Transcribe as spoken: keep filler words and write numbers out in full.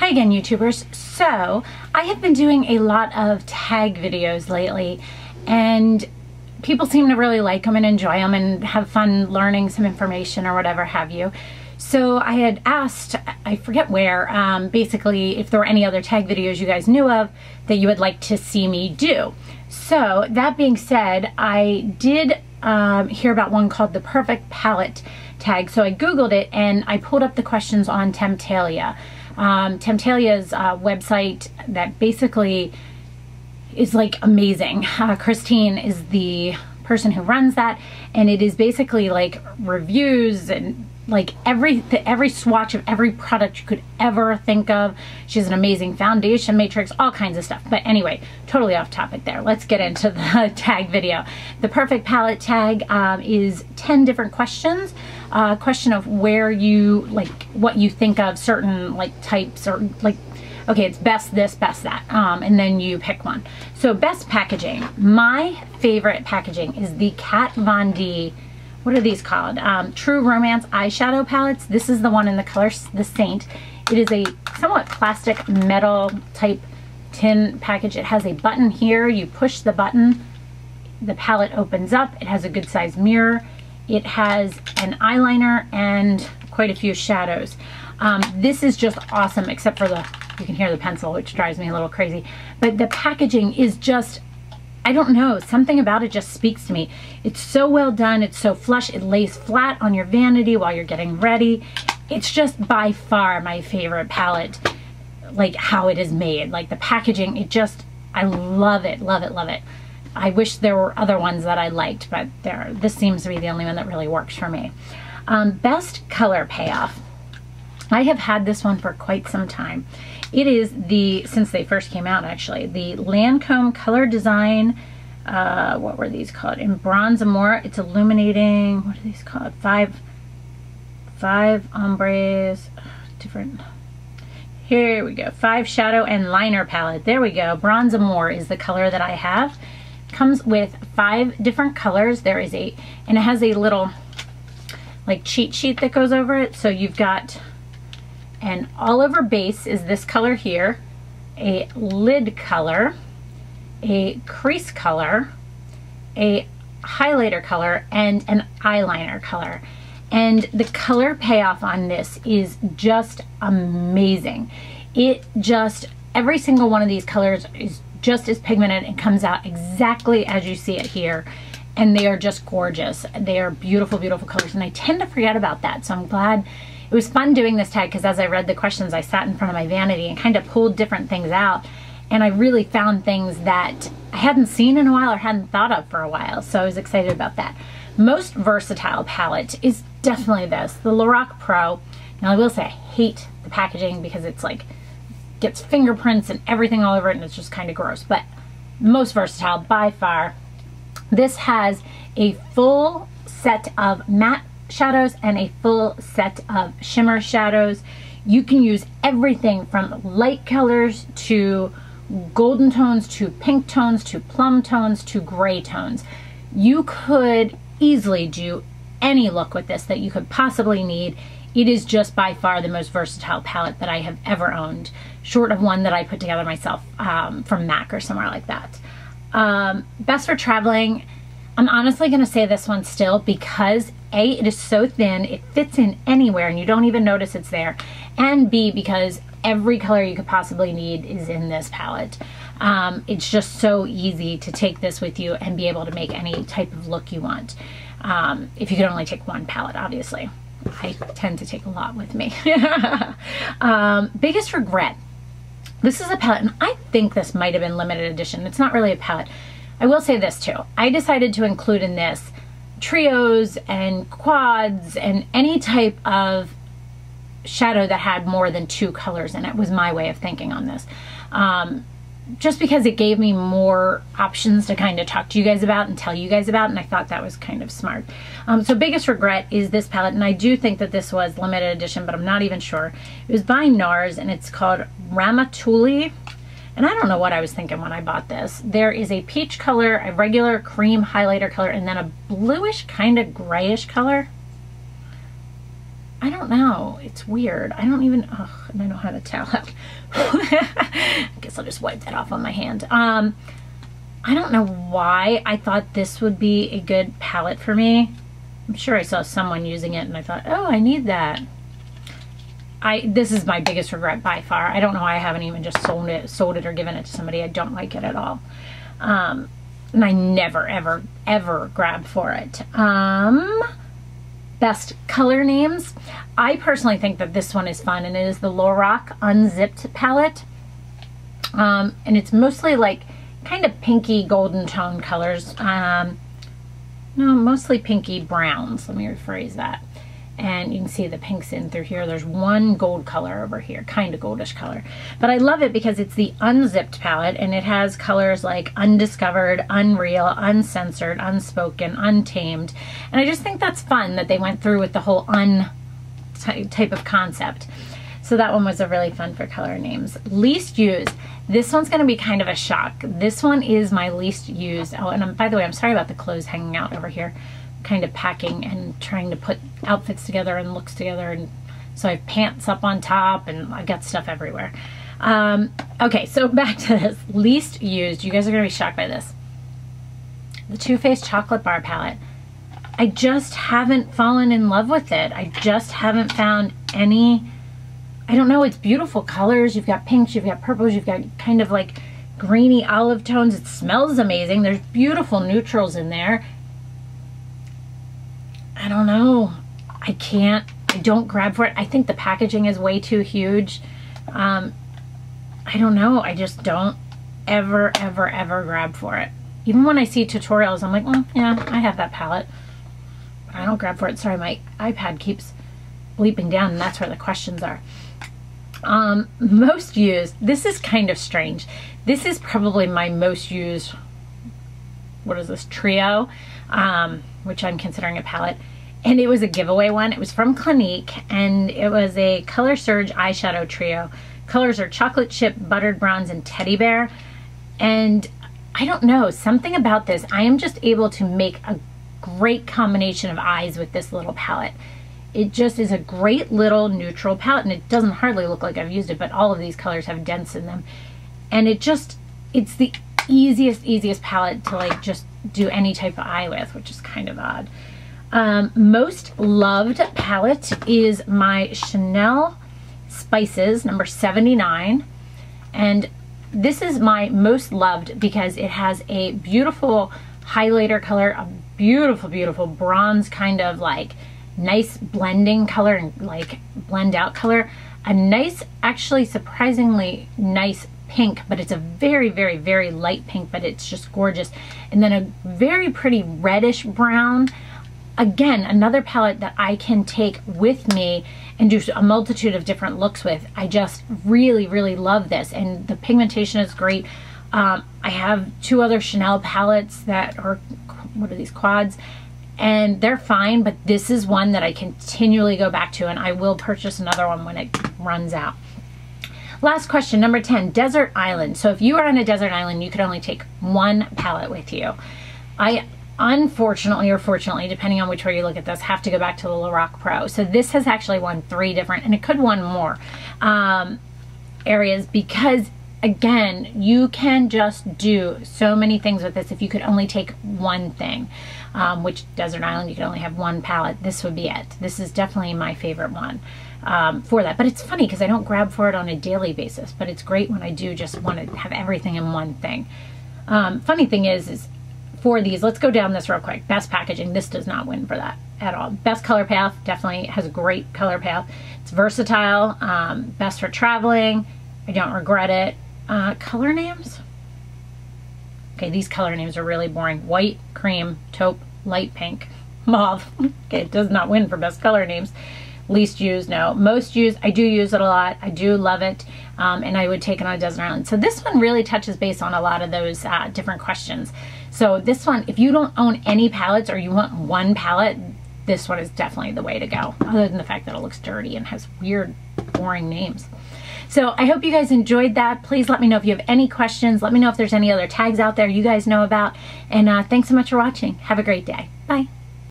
Hi again, YouTubers. So I have been doing a lot of tag videos lately, and people seem to really like them and enjoy them and have fun learning some information or whatever have you. So I had asked, I forget where, um, basically if there were any other tag videos you guys knew of that you would like to see me do. So that being said, I did um, hear about one called the Perfect Palette Tag. So I Googled it and I pulled up the questions on Temptalia. Um, Temptalia's uh, website that basically is like amazing. Uh, Christine is the person who runs that, and it is basically like reviews and like every every swatch of every product you could ever think of. She has an amazing foundation matrix, all kinds of stuff. But anyway, totally off topic there. Let's get into the tag video. The Perfect Palette Tag um, is ten different questions. Uh, question of where you like what you think of certain like types or like, okay, it's best this, best that, um, and then you pick one. So best packaging. My favorite packaging is the Kat Von D, what are these called? Um, True Romance Eyeshadow Palettes. This is the one in the color The Saint. It is a somewhat plastic metal type tin package. It has a button here. You push the button, the palette opens up. It has a good sized mirror. It has an eyeliner and quite a few shadows. Um, this is just awesome, except for the, you can hear the pencil, which drives me a little crazy. But the packaging is just, I don't know, something about it just speaks to me. It's so well done, it's so flush, it lays flat on your vanity while you're getting ready. It's just by far my favorite palette, like how it is made. Like the packaging, it just, I love it, love it, love it. I wish there were other ones that I liked, but there, this seems to be the only one that really works for me. Um, best color payoff. I have had this one for quite some time. It is the, since they first came out actually, the Lancome Color Design, uh, what were these called? In Bronze Amore, it's illuminating, what are these called? Five, five ombres, different. Here we go, five shadow and liner palette. There we go, Bronze Amore is the color that I have. Comes with five different colors. There is a, and it has a little like cheat sheet that goes over it. So you've got an all over base is this color here, a lid color, a crease color, a highlighter color, and an eyeliner color. And the color payoff on this is just amazing. It just, every single one of these colors is just as pigmented and comes out exactly as you see it here. And they are just gorgeous. They are beautiful, beautiful colors. And I tend to forget about that. So I'm glad it was fun doing this tag, because as I read the questions, I sat in front of my vanity and kind of pulled different things out. And I really found things that I hadn't seen in a while or hadn't thought of for a while. So I was excited about that. Most versatile palette is definitely this, the Lorac Pro. Now I will say I hate the packaging because it's like, gets fingerprints and everything all over it, and it's just kind of gross, but most versatile by far. This has a full set of matte shadows and a full set of shimmer shadows. You can use everything from light colors to golden tones to pink tones to plum tones to gray tones. You could easily do any look with this that you could possibly need. It is just by far the most versatile palette that I have ever owned, short of one that I put together myself um, from MAC or somewhere like that. Um, best for traveling, I'm honestly going to say this one still, because A, it is so thin, it fits in anywhere and you don't even notice it's there, and B, because every color you could possibly need is in this palette. Um, it's just so easy to take this with you and be able to make any type of look you want, um, if you can only take one palette, obviously. I tend to take a lot with me. um, biggest regret. This is a palette, and I think this might have been limited edition. It's not really a palette. I will say this too. I decided to include in this trios and quads and any type of shadow that had more than two colors in it was my way of thinking on this. Um, just because it gave me more options to kind of talk to you guys about and tell you guys about, and I thought that was kind of smart. Um, so biggest regret is this palette, and I do think that this was limited edition, but I'm not even sure. It was by NARS, and it's called Ramatuli, and I don't know what I was thinking when I bought this. There is a peach color, a regular cream highlighter color, and then a bluish kind of grayish color. I don't know. It's weird. I don't even, oh, I don't know how to tell. I guess I'll just wipe that off on my hand. Um, I don't know why I thought this would be a good palette for me. I'm sure I saw someone using it and I thought, oh, I need that. I, this is my biggest regret by far. I don't know why I haven't even just sold it, sold it or given it to somebody. I don't like it at all. Um, and I never, ever, ever grab for it. Um, best color names. I personally think that this one is fun, and it is the Lorac Unzipped Palette. Um, and it's mostly like kind of pinky golden tone colors. Um, no, mostly pinky browns. Let me rephrase that. And you can see the pinks in through here. There's one gold color over here, kind of goldish color. But I love it because it's the unzipped palette, and it has colors like Undiscovered, Unreal, Uncensored, Unspoken, Untamed. And I just think that's fun that they went through with the whole un type of concept. So that one was a really fun for color names. Least used. This one's gonna be kind of a shock. This one is my least used. Oh, and I'm, by the way, I'm sorry about the clothes hanging out over here. Kind of packing and trying to put outfits together and looks together, and so I have pants up on top and I've got stuff everywhere. Um, okay, so back to this. Least used. You guys are gonna be shocked by this. The Too Faced Chocolate Bar palette. I just haven't fallen in love with it. I just haven't found any, I don't know, it's beautiful colors. You've got pinks, you've got purples, you've got kind of like greeny olive tones. It smells amazing. There's beautiful neutrals in there. I don't know. I can't, I don't grab for it. I think the packaging is way too huge. Um, I don't know. I just don't ever, ever, ever grab for it. Even when I see tutorials, I'm like, well, yeah, I have that palette. But I don't grab for it. Sorry, my iPad keeps bleeping down, and that's where the questions are. Um, most used. This is kind of strange. This is probably my most used, what is this, trio? Um, which I'm considering a palette, and it was a giveaway one. It was from Clinique, and it was a Color Surge eyeshadow trio. Colors are Chocolate Chip, Buttered Bronze, and Teddy Bear. And I don't know, something about this, I am just able to make a great combination of eyes with this little palette. It just is a great little neutral palette, and it doesn't hardly look like I've used it, but all of these colors have dents in them. And it just, it's the easiest, easiest palette to like just do any type of eye with, which is kind of odd. Um, most loved palette is my Chanel Spices number seventy-nine, and this is my most loved because it has a beautiful highlighter color, a beautiful, beautiful bronze kind of like nice blending color and like blend out color, a nice, actually surprisingly nice pink, but it's a very, very, very light pink, but it's just gorgeous. And then a very pretty reddish brown. Again, another palette that I can take with me and do a multitude of different looks with. I just really, really love this, and the pigmentation is great. Um, I have two other Chanel palettes that are, what are these, quads? And they're fine, but this is one that I continually go back to, and I will purchase another one when it runs out. Last question, number ten, desert island. So if you are on a desert island, you could only take one palette with you. I, unfortunately or fortunately, depending on which way you look at this, have to go back to the Lorac Pro. So this has actually won three different, and it could won more um, areas, because again, you can just do so many things with this if you could only take one thing, um, which desert island, you could only have one palette. This would be it. This is definitely my favorite one. Um, for that, but it's funny because I don't grab for it on a daily basis, but it's great when I do just want to have everything in one thing. Um, funny thing is, is for these, let's go down this real quick. Best packaging, this does not win for that at all. Best color path, definitely has a great color path. It's versatile, um, best for traveling. I don't regret it. Uh, color names. Okay, these color names are really boring. White, cream, taupe, light pink, mauve. Okay, it does not win for best color names. Least used, no. Most used, I do use it a lot. I do love it, um, and I would take it on a desert island. So this one really touches base on a lot of those uh, different questions. So this one, if you don't own any palettes or you want one palette, this one is definitely the way to go, other than the fact that it looks dirty and has weird, boring names. So I hope you guys enjoyed that. Please let me know if you have any questions. Let me know if there's any other tags out there you guys know about. And uh, thanks so much for watching. Have a great day. Bye.